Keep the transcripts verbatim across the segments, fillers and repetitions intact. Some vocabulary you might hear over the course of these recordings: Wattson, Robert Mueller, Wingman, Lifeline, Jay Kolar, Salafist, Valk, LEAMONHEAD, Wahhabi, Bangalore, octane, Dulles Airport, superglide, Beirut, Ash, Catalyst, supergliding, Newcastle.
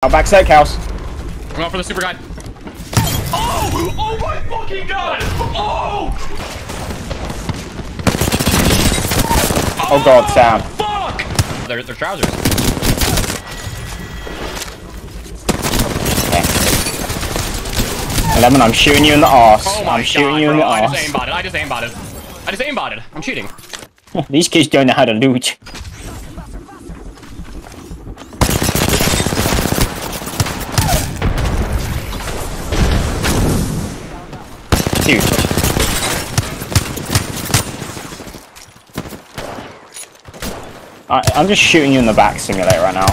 I'll back sec house. I'm out for the super guy. Oh! Oh my fucking god! Oh! Oh, oh god, Sam. Fuck! They're, they're trousers. Okay. Lemon, I'm shooting you in the arse. Oh I'm shooting god, you bro. in the arse. I just aimbotted. I just aimbotted. I just aimbotted. I'm shooting. These kids don't know how to loot. Dude. I, I'm just shooting you in the back simulator right now.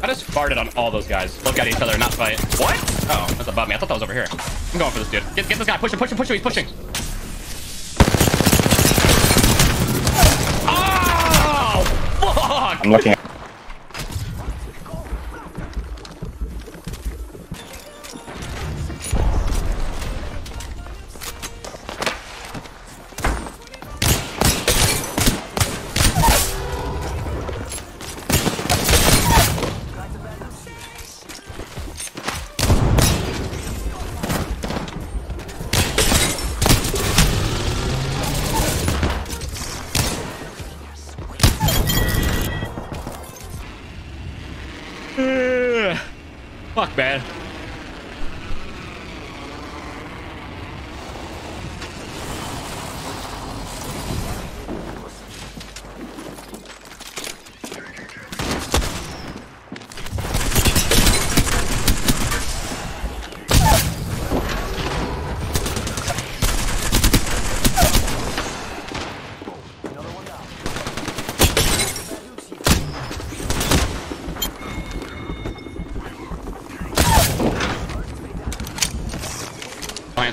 I just farted on all those guys. Look at each other, not fight. What? Oh, that's above me. I thought that was over here. I'm going for this dude. Get, get this guy. Push him, push him, push him. He's pushing. Oh, fuck! I'm looking at Fuck, man.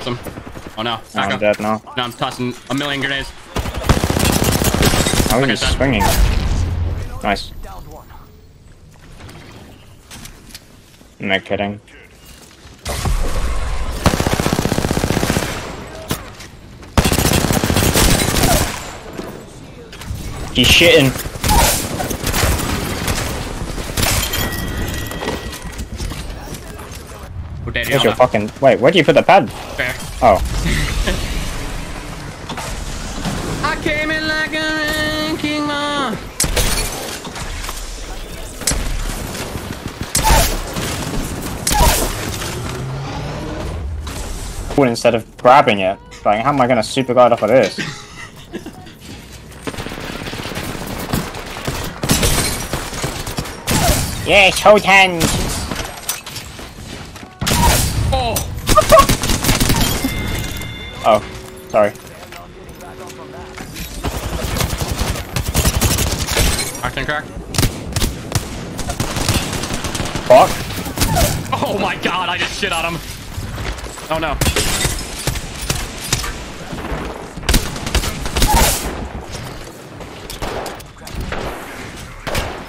Him. Oh no, no I'm dead now. No, I'm tossing a million grenades. I was just swinging. Nice. No kidding. He's shitting. Daddy, Where's your fucking... Wait, where do you put the pad? Fair. Oh. I came in like a ranking mom. Instead of grabbing it, like, how am I gonna super guard off of this? Yes, hold hands. Oh, sorry. Octane crack. Fuck. Oh my god, I just shit on him. Oh no.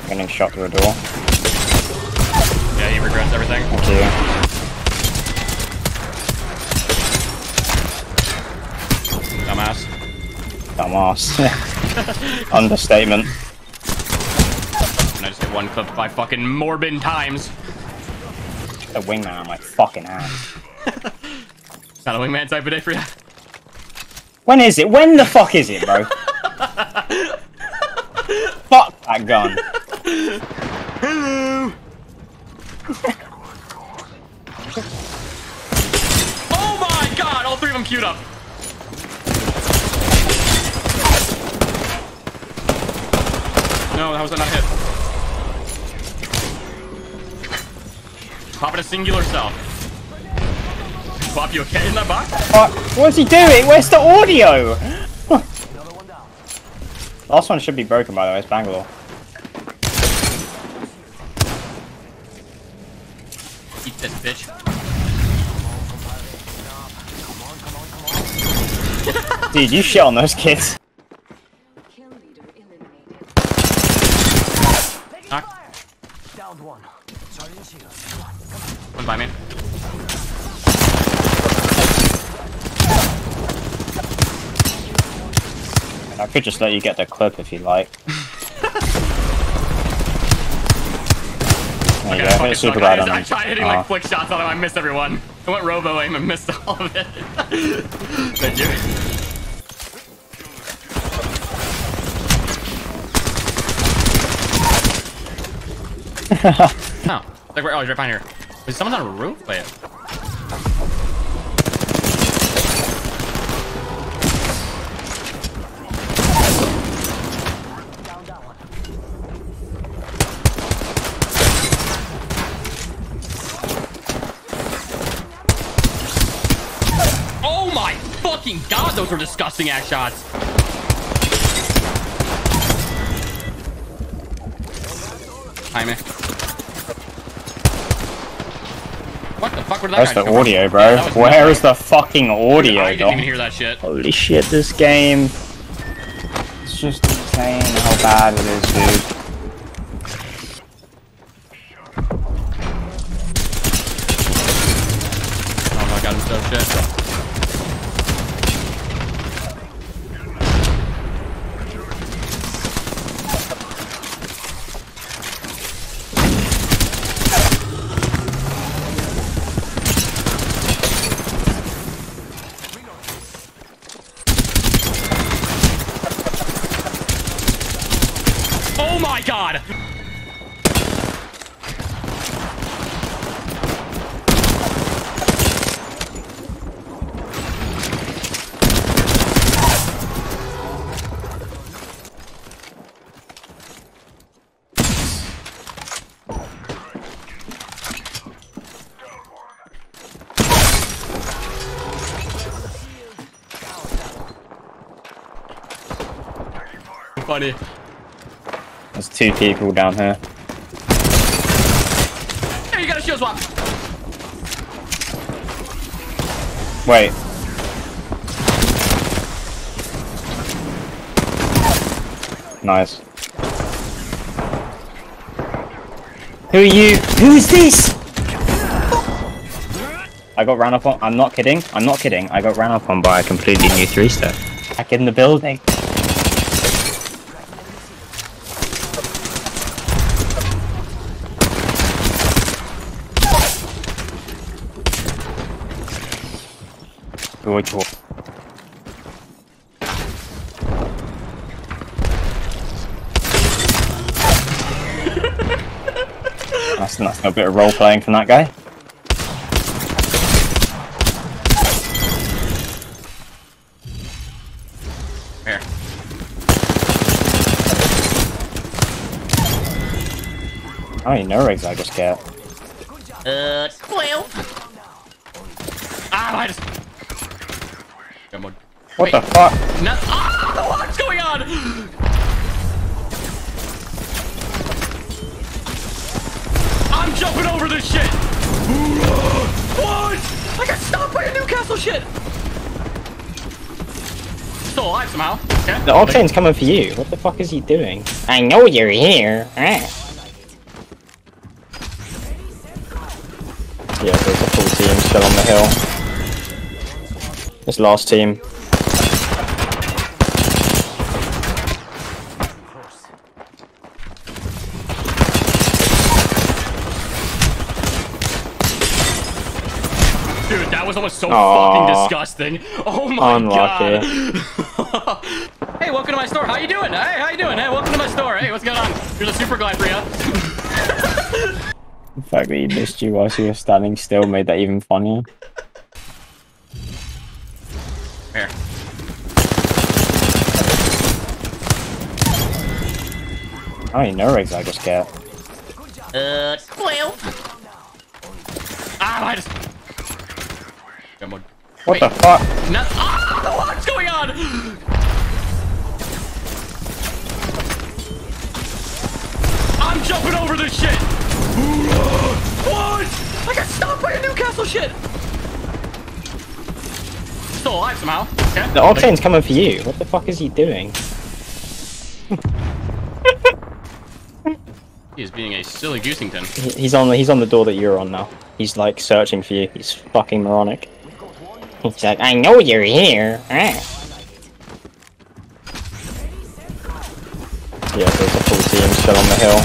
Getting shot through a door. Yeah, he regrets everything. Thank you. Dumbass. Dumbass. Understatement. And I just get one clip by fucking Morbin times. The wingman on my fucking hand. It's not a wingman type of day for you. When is it? When the fuck is it, bro? Fuck that gun. Hello. Oh my god, all three of them queued up. No, that was not hit. Pop it a singular cell. Pop, you okay in that box? Uh, what's he doing? Where's the audio? One down. Last one should be broken, by the way. It's Bangalore. Eat this, bitch. Dude, you shit on those kids. One. One by me. I could just let you get the clip if you like. There you okay, go. I hit super bad on I, I tried hitting like oh. quick shots on him. I missed everyone. I went robo aim and missed all of it. Thank you. Oh, like where? Oh, he's right behind here. Is someone on a roof? Wait. God, those were disgusting ass shots. Hi, man. What the fuck were that? Where's the audio, bro? Yeah, where is the fucking audio? I didn't even hear that shit. Holy shit, this game. It's just insane how bad it is, dude. Oh my god, I'm so shit. Oh my god! Funny. There's two people down here. Hey, you got a shield swap! Wait. Nice. Who are you? Who's this? I got ran up on. I'm not kidding. I'm not kidding. I got ran up on by a completely new three-step. Back in the building. Wait, wait. That's nice, a bit of role playing from that guy. Here. How many no rigs I just get? Uh, twelve. Ah, I just. What Wait. the fuck? No oh, what's going on? I'm jumping over this shit! What? I got stopped by a Newcastle shit! Still alive somehow. Okay. The Octane's coming for you. What the fuck is he doing? I know you're here. Ah. Yeah, there's a full team still on the hill. This last team. Dude, that was almost so Aww. fucking disgusting. Oh my Unlucky. god. Hey, welcome to my store. How you doing? Hey, how you doing? Hey, welcome to my store. Hey, what's going on? Here's a super glide for you. The fact that he missed you while she was standing still made that even funnier. Here. How many no rigs I just get? Uh, twelve. Ah, I just. What Wait. the fuck? No. Ah, what's going on? I'm jumping over this shit. What? I got stopped by a Newcastle shit. Still alive somehow. Okay. The Octane's coming for you. What the fuck is he doing? He is being a silly Goosington. He, he's on the he's on the door that you're on now. He's like searching for you. He's fucking moronic. He's like, I know you're here. Ah. Yeah, there's a full team still on the hill.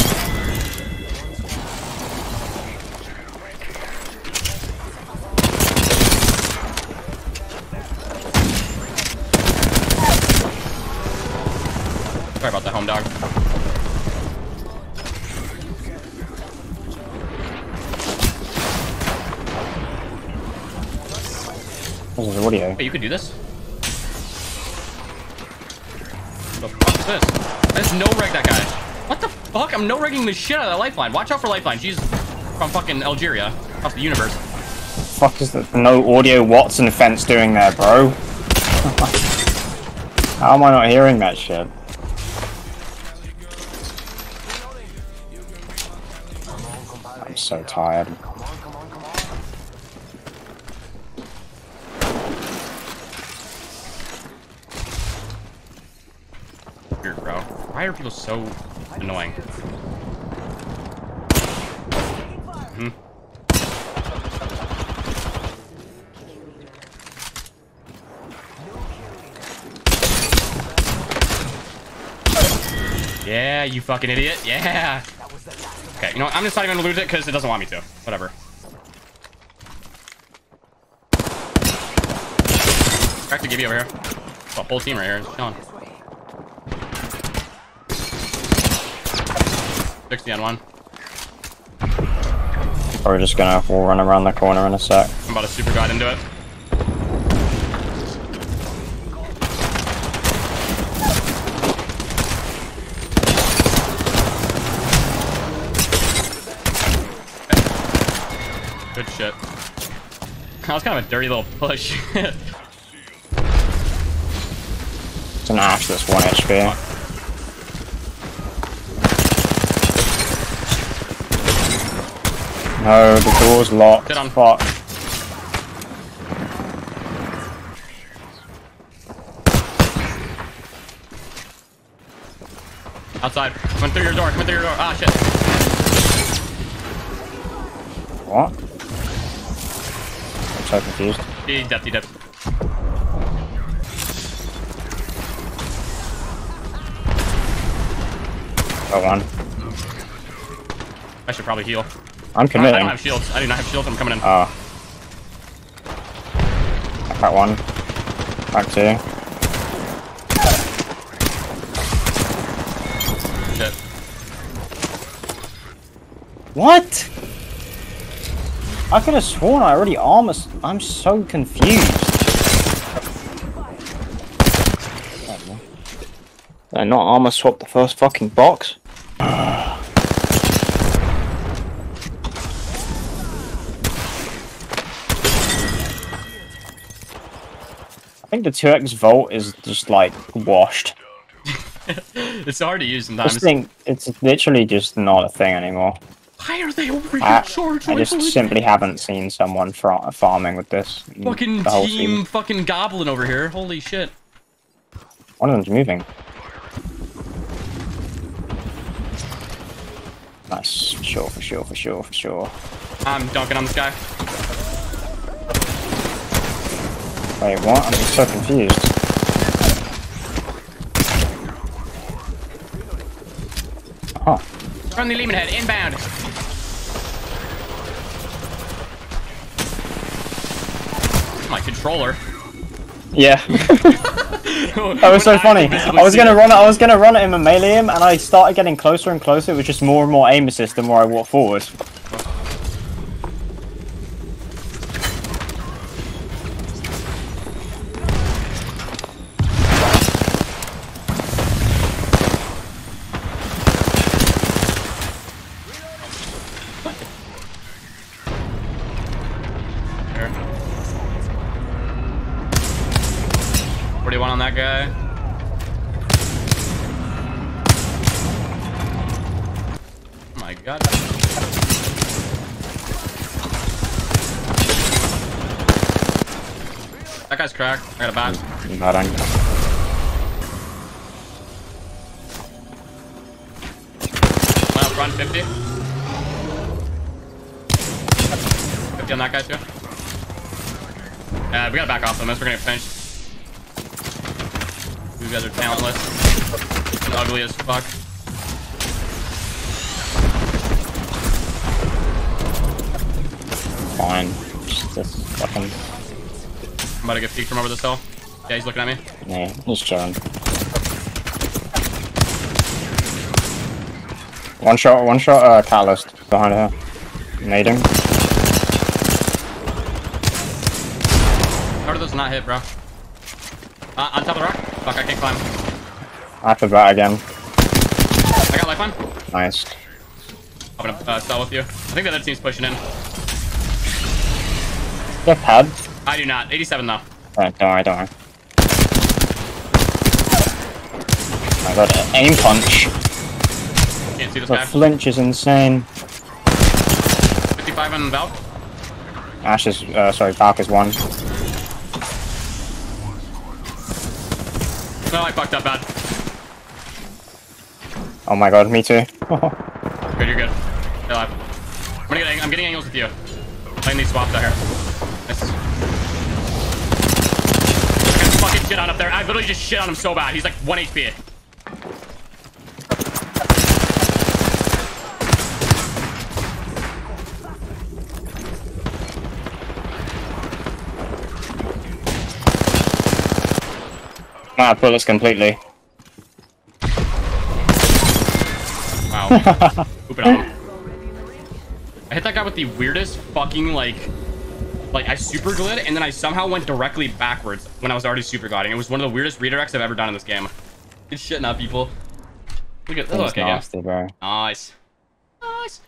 Sorry about the home dog. Oh, there's audio. Hey, you could do this? This. Let's no-reg that guy. What the fuck? I'm no-regging the shit out of that Lifeline. Watch out for Lifeline. She's from fucking Algeria. Across the universe. What the fuck is the no audio Wattson fence doing there, bro? How am I not hearing that shit? I'm so tired. Bro, why are people so annoying? Hmm. Yeah, you fucking idiot. Yeah. Okay, you know what? I'm just not even gonna lose it because it doesn't want me to. Whatever. Crack the gibby over here. Well, whole team right here. Come on. sixty on one. We're just gonna we'll run around the corner in a sec. I'm about to super guide into it. Okay. Good shit. That was kind of a dirty little push. It's an Ash that's one H P. Fuck. No, the door's locked. Get on. Fuck. Outside. Come through your door. Come through your door. Ah, shit. What? I'm so confused. He dipped, he dipped. Got one. I should probably heal. I'm committing. I don't have shields. I do not have shields. I'm coming in. Oh. Crack one. Crack two. Shit. What? I could have sworn I already armor. I'm so confused. Did I not armor swap the first fucking box? I think the two X Volt is just like washed. It's hard to use sometimes. This thing, it's literally just not a thing anymore. Why are they over here charging? I just simply haven't seen someone far farming with this. Fucking team, team fucking goblin over here. Holy shit. One of them's moving. Nice. For sure, for sure, for sure, for sure. I'm dunking on this guy. Wait, what? I'm so confused. Huh. Run the LEAMONHEAD, inbound! My controller. Yeah. That was so funny. I was gonna run I was gonna run at him and melee him, and I started getting closer and closer. It was just more and more aim assist the more I walked forward. forty-one on that guy. Oh my god. That guy's cracked. I got a bat. Not on. Well, run fifty. fifty on that guy too. Uh, we gotta back off unless we're gonna get pinched. You guys are talentless and ugly as fuck. fine. Just fucking... I'm about to get peeked from over this hill. Yeah, he's looking at me. Yeah, he's chilling. One shot, one shot, uh, Catalyst. Behind her. Nade him. How do those not hit, bro? Uh, on top of the rock? Fuck, I can't climb. I have to bat again. I got lifeline. Nice. I'm gonna uh, sell with you. I think the other team's pushing in. Do you have pad? I do not. eighty-seven though. Alright, don't worry, don't worry. I got an aim punch. Can't see this guy. The flinch is insane. fifty-five on Valk. Ash is, uh, sorry, Valk is one. No, I fucked up bad. Oh my god, me too. Good, you're good. You're alive. I'm, gonna get, I'm getting angles with you. Playing these swaps out here. Nice. I got fucking shit on up there. I literally just shit on him so bad. He's like one H P. I'm out of bullets completely. Wow. Oop it up. I hit that guy with the weirdest fucking, like, like I super glid and then I somehow went directly backwards when I was already super gliding. It was one of the weirdest redirects I've ever done in this game. It's shitting up, people. Look at this. Look, nasty, bro. Nice. Nice.